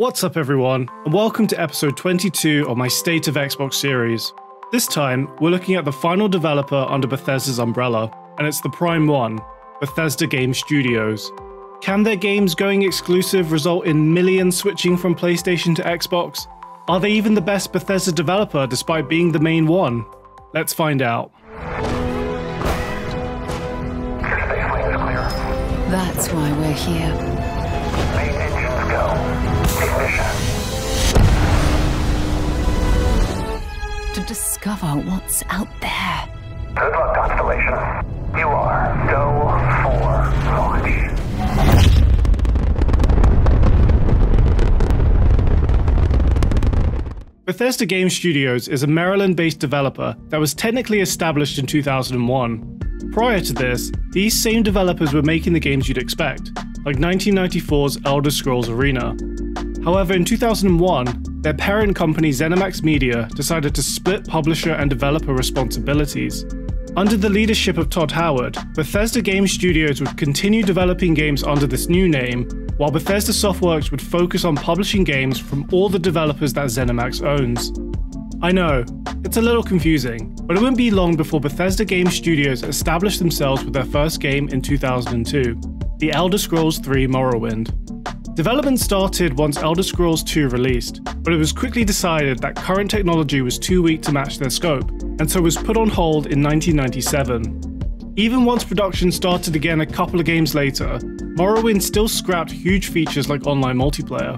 What's up everyone, and welcome to episode 22 of my State of Xbox series. This time, we're looking at the final developer under Bethesda's umbrella, and it's the prime one, Bethesda Game Studios. Can their games going exclusive result in millions switching from PlayStation to Xbox? Are they even the best Bethesda developer despite being the main one? Let's find out. That's why we're here. To discover what's out there. Good luck, Constellation. You are go for launch. Bethesda Game Studios is a Maryland-based developer that was technically established in 2001. Prior to this, these same developers were making the games you'd expect, like 1994's Elder Scrolls Arena. However, in 2001, their parent company ZeniMax Media decided to split publisher and developer responsibilities. Under the leadership of Todd Howard, Bethesda Game Studios would continue developing games under this new name, while Bethesda Softworks would focus on publishing games from all the developers that ZeniMax owns. I know, it's a little confusing, but it wouldn't be long before Bethesda Game Studios established themselves with their first game in 2002, The Elder Scrolls III Morrowind. Development started once Elder Scrolls II released, but it was quickly decided that current technology was too weak to match their scope, and so was put on hold in 1997. Even once production started again a couple of games later, Morrowind still scrapped huge features like online multiplayer.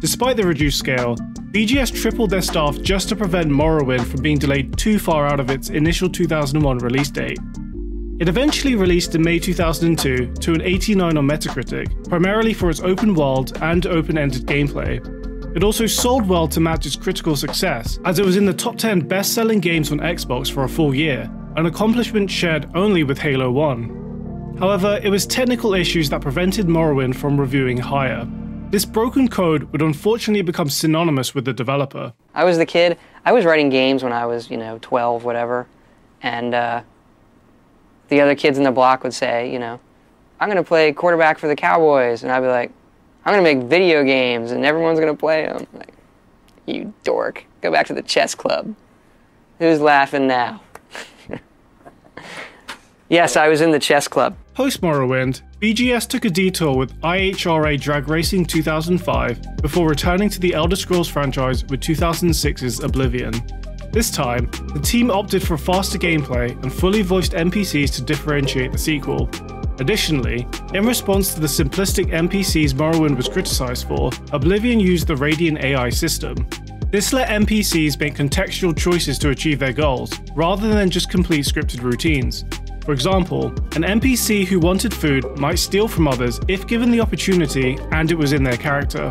Despite the reduced scale, BGS tripled their staff just to prevent Morrowind from being delayed too far out of its initial 2001 release date. It eventually released in May 2002 to an 89 on Metacritic, primarily for its open world and open-ended gameplay. It also sold well to match its critical success, as it was in the top 10 best-selling games on Xbox for a full year, an accomplishment shared only with Halo 1. However, it was technical issues that prevented Morrowind from reviewing higher. This broken code would unfortunately become synonymous with the developer. I was the kid. I was writing games when I was, 12, whatever, and the other kids in the block would say, I'm going to play quarterback for the Cowboys. And I'd be like, I'm going to make video games and everyone's going to play them. Like, you dork. Go back to the chess club. Who's laughing now? Yes, I was in the chess club. Post Morrowind, BGS took a detour with IHRA Drag Racing 2005 before returning to the Elder Scrolls franchise with 2006's Oblivion. This time, the team opted for faster gameplay and fully voiced NPCs to differentiate the sequel. Additionally, in response to the simplistic NPCs Morrowind was criticized for, Oblivion used the Radiant AI system. This let NPCs make contextual choices to achieve their goals, rather than just complete scripted routines. For example, an NPC who wanted food might steal from others if given the opportunity and it was in their character.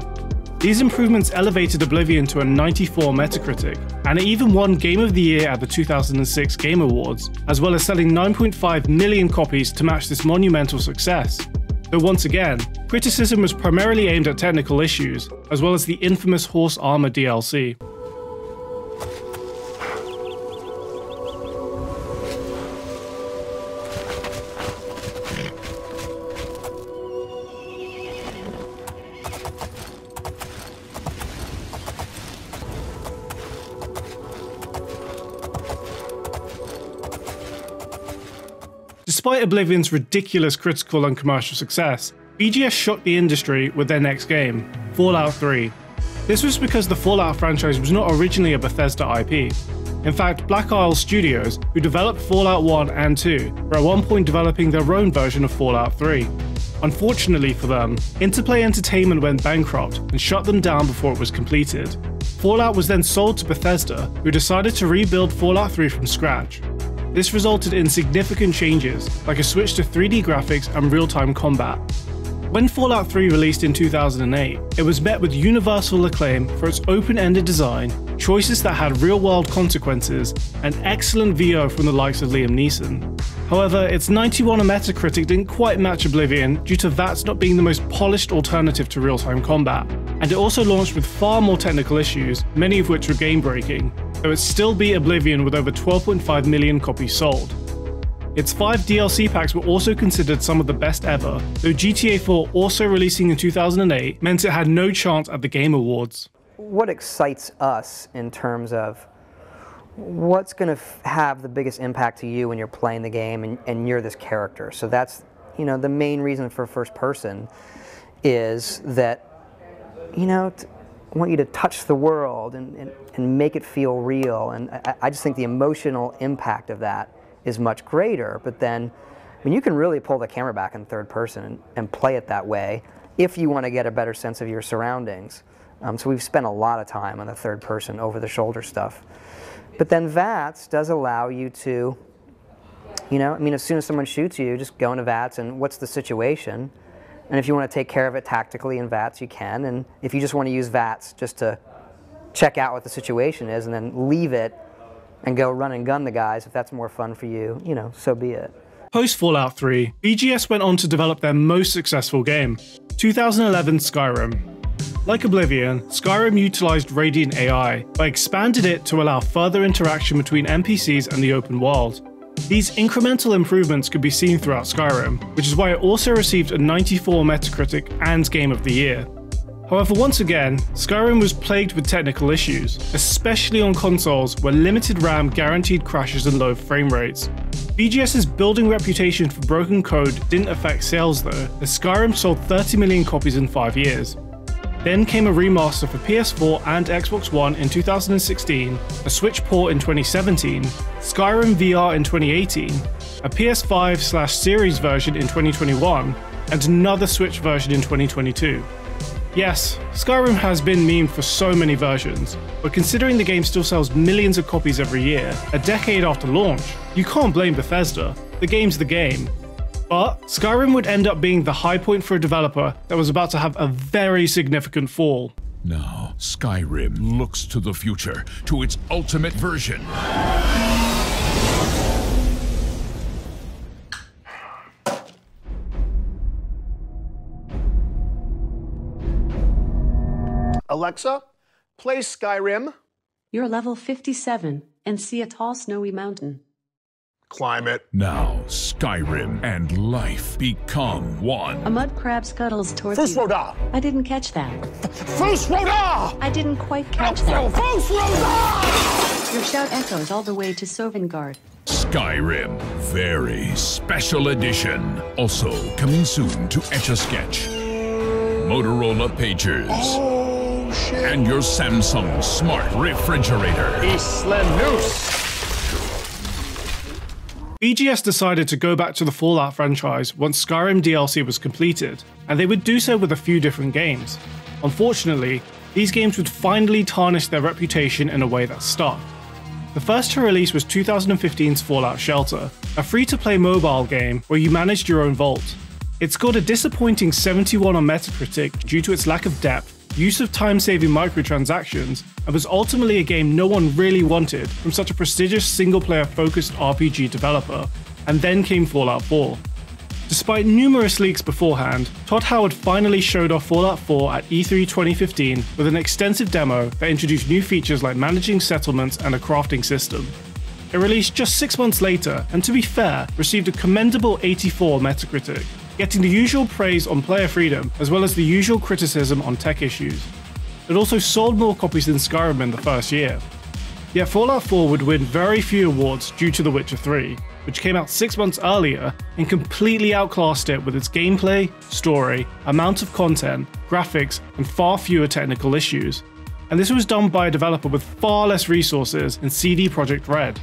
These improvements elevated Oblivion to a 94 Metacritic, and it even won Game of the Year at the 2006 Game Awards, as well as selling 9.5 million copies to match this monumental success. Though once again, criticism was primarily aimed at technical issues, as well as the infamous Horse Armor DLC. Despite Oblivion's ridiculous critical and commercial success, BGS shocked the industry with their next game, Fallout 3. This was because the Fallout franchise was not originally a Bethesda IP. In fact, Black Isle Studios, who developed Fallout 1 and 2, were at one point developing their own version of Fallout 3. Unfortunately for them, Interplay Entertainment went bankrupt and shut them down before it was completed. Fallout was then sold to Bethesda, who decided to rebuild Fallout 3 from scratch. This resulted in significant changes, like a switch to 3D graphics and real-time combat. When Fallout 3 released in 2008, it was met with universal acclaim for its open-ended design, choices that had real-world consequences, and excellent VO from the likes of Liam Neeson. However, its 91 on Metacritic didn't quite match Oblivion due to VATS not being the most polished alternative to real-time combat, and it also launched with far more technical issues, many of which were game-breaking. Though it still beat Oblivion with over 12.5 million copies sold. Its 5 DLC packs were also considered some of the best ever, though GTA 4, also releasing in 2008, meant it had no chance at the Game Awards. What excites us in terms of what's going to have the biggest impact to you when you're playing the game and you're this character? So that's, you know, the main reason for first person is that, you know, I want you to touch the world and make it feel real. And I just think the emotional impact of that is much greater. But then, I mean, you can really pull the camera back in third person and play it that way if you want to get a better sense of your surroundings. So we've spent a lot of time on the third person over the shoulder stuff. But then VATS does allow you to, you know, I mean, as soon as someone shoots you, just go into VATS and what's the situation? And if you want to take care of it tactically in VATS, you can. And if you just want to use VATS just to check out what the situation is and then leave it and go run and gun the guys, if that's more fun for you, you know, so be it. Post Fallout 3, BGS went on to develop their most successful game, 2011 Skyrim. Like Oblivion, Skyrim utilized Radiant AI, but expanded it to allow further interaction between NPCs and the open world. These incremental improvements could be seen throughout Skyrim, which is why it also received a 94 Metacritic and Game of the Year. However, once again, Skyrim was plagued with technical issues, especially on consoles where limited RAM guaranteed crashes and low frame rates. BGS's building reputation for broken code didn't affect sales though, as Skyrim sold 30 million copies in 5 years. Then came a remaster for PS4 and Xbox One in 2016, a Switch port in 2017, Skyrim VR in 2018, a PS5/Series version in 2021, and another Switch version in 2022. Yes, Skyrim has been memed for so many versions, but considering the game still sells millions of copies every year, a decade after launch, you can't blame Bethesda. The game's the game. But Skyrim would end up being the high point for a developer that was about to have a very significant fall. Now, Skyrim looks to the future, to its ultimate version. Alexa, play Skyrim. You're level 57 and see a tall snowy mountain. Climb it. Now, Skyrim and life become one. A mud crab scuttles towards you. First Roda! I didn't catch that. First Roda! I didn't quite catch that. First Roda! Your shout echoes all the way to Sovngarde. Skyrim, very special edition. Also coming soon to Etch-a-Sketch, Motorola Pagers, oh, shit, and your Samsung smart refrigerator. Islamous. BGS decided to go back to the Fallout franchise once Skyrim DLC was completed, and they would do so with a few different games. Unfortunately, these games would finally tarnish their reputation in a way that stuck. The first to release was 2015's Fallout Shelter, a free-to-play mobile game where you managed your own vault. It scored a disappointing 71 on Metacritic due to its lack of depth, use of time-saving microtransactions, and was ultimately a game no one really wanted from such a prestigious single-player focused RPG developer. And then came Fallout 4. Despite numerous leaks beforehand, Todd Howard finally showed off Fallout 4 at E3 2015 with an extensive demo that introduced new features like managing settlements and a crafting system. It released just 6 months later, and to be fair, received a commendable 84 Metacritic, getting the usual praise on player freedom, as well as the usual criticism on tech issues. It also sold more copies than Skyrim in the first year. Yet Fallout 4 would win very few awards due to The Witcher 3, which came out 6 months earlier and completely outclassed it with its gameplay, story, amount of content, graphics, and far fewer technical issues. And this was done by a developer with far less resources in CD Projekt Red.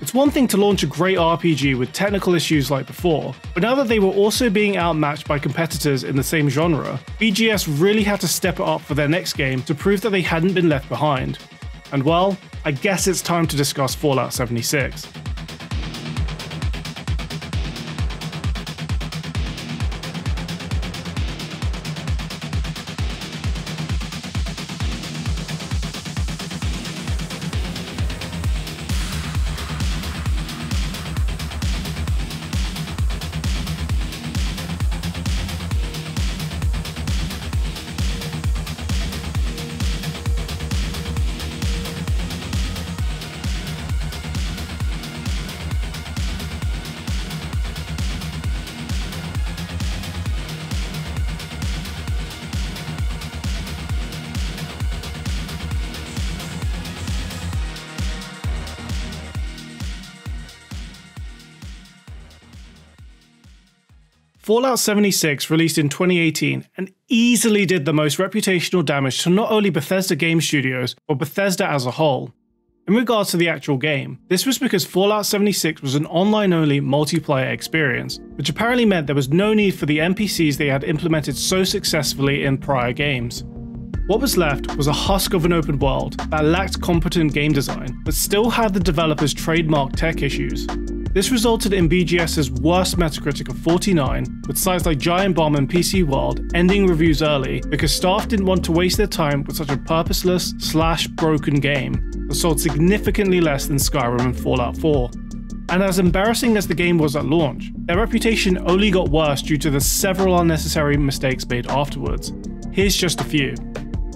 It's one thing to launch a great RPG with technical issues like before, but now that they were also being outmatched by competitors in the same genre, BGS really had to step it up for their next game to prove that they hadn't been left behind. And well, I guess it's time to discuss Fallout 76. Fallout 76, released in 2018, and easily did the most reputational damage to not only Bethesda Game Studios, but Bethesda as a whole. In regards to the actual game, this was because Fallout 76 was an online-only multiplayer experience, which apparently meant there was no need for the NPCs they had implemented so successfully in prior games. What was left was a husk of an open world that lacked competent game design, but still had the developers' trademark tech issues. This resulted in BGS's worst Metacritic of 49, with sites like Giant Bomb and PC World ending reviews early because staff didn't want to waste their time with such a purposeless / broken game that sold significantly less than Skyrim and Fallout 4. And as embarrassing as the game was at launch, their reputation only got worse due to the several unnecessary mistakes made afterwards. Here's just a few.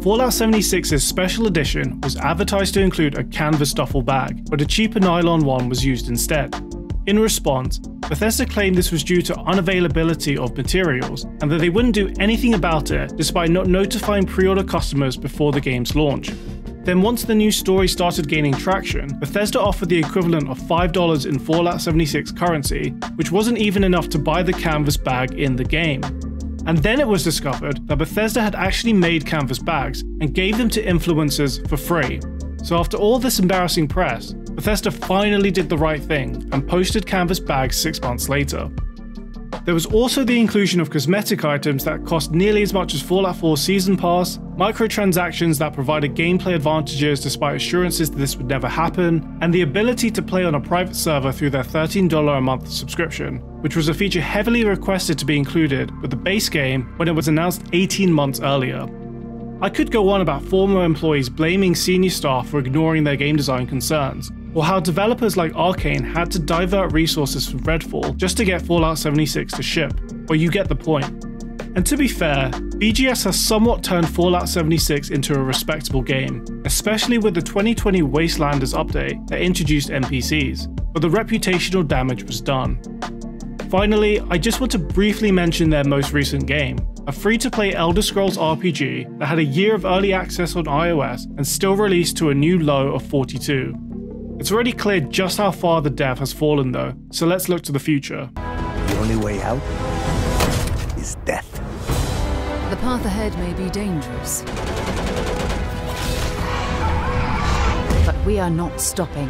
Fallout 76's Special Edition was advertised to include a canvas duffel bag, but a cheaper nylon one was used instead. In response, Bethesda claimed this was due to unavailability of materials, and that they wouldn't do anything about it despite not notifying pre-order customers before the game's launch. Then once the news story started gaining traction, Bethesda offered the equivalent of $5 in Fallout 76 currency, which wasn't even enough to buy the canvas bag in the game. And then it was discovered that Bethesda had actually made canvas bags and gave them to influencers for free. So after all this embarrassing press, Bethesda finally did the right thing and posted canvas bags 6 months later. There was also the inclusion of cosmetic items that cost nearly as much as Fallout 4 Season Pass, microtransactions that provided gameplay advantages despite assurances that this would never happen, and the ability to play on a private server through their $13 a month subscription, which was a feature heavily requested to be included with the base game when it was announced 18 months earlier. I could go on about former employees blaming senior staff for ignoring their game design concerns, or how developers like Arkane had to divert resources from Redfall just to get Fallout 76 to ship, but you get the point. And to be fair, BGS has somewhat turned Fallout 76 into a respectable game, especially with the 2020 Wastelanders update that introduced NPCs, but the reputational damage was done. Finally, I just want to briefly mention their most recent game, a free-to-play Elder Scrolls RPG that had a year of early access on iOS and still released to a new low of 42. It's already clear just how far the dev has fallen though, so let's look to the future. The only way out is death. The path ahead may be dangerous, but we are not stopping.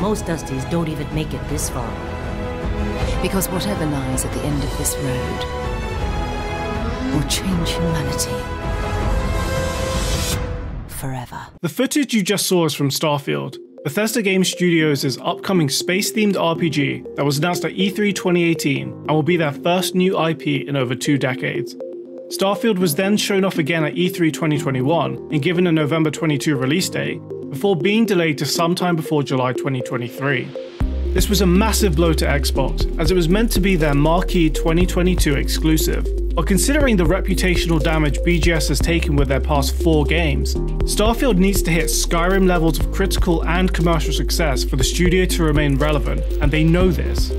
Most Dusties don't even make it this far, because whatever lies at the end of this road will change humanity. Forever. The footage you just saw is from Starfield, Bethesda Game Studios' upcoming space-themed RPG that was announced at E3 2018 and will be their first new IP in over 2 decades. Starfield was then shown off again at E3 2021 and given a November 22 release date, before being delayed to sometime before July 2023. This was a massive blow to Xbox, as it was meant to be their marquee 2022 exclusive. But considering the reputational damage BGS has taken with their past 4 games, Starfield needs to hit Skyrim levels of critical and commercial success for the studio to remain relevant, and they know this.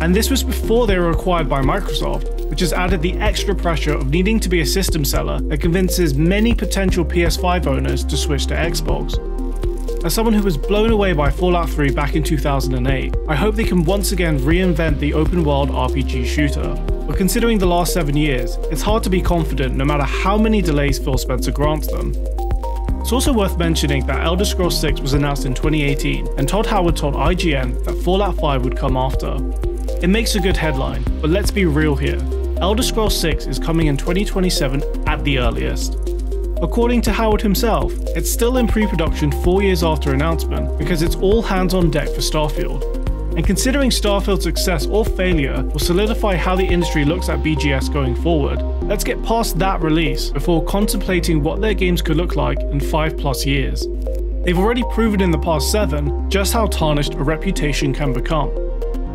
And this was before they were acquired by Microsoft, which has added the extra pressure of needing to be a system seller that convinces many potential PS5 owners to switch to Xbox. As someone who was blown away by Fallout 3 back in 2008, I hope they can once again reinvent the open-world RPG shooter. But considering the last 7 years, it's hard to be confident no matter how many delays Phil Spencer grants them. It's also worth mentioning that Elder Scrolls 6 was announced in 2018, and Todd Howard told IGN that Fallout 5 would come after. It makes a good headline, but let's be real here. Elder Scrolls 6 is coming in 2027 at the earliest. According to Howard himself, it's still in pre-production 4 years after announcement because it's all hands on deck for Starfield. And considering Starfield's success or failure will solidify how the industry looks at BGS going forward, let's get past that release before contemplating what their games could look like in 5+ years. They've already proven in the past 7 just how tarnished a reputation can become.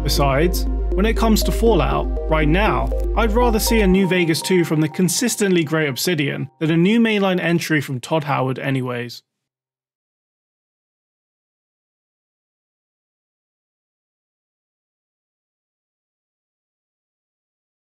Besides, when it comes to Fallout, right now, I'd rather see a new Vegas 2 from the consistently great Obsidian than a new mainline entry from Todd Howard anyways.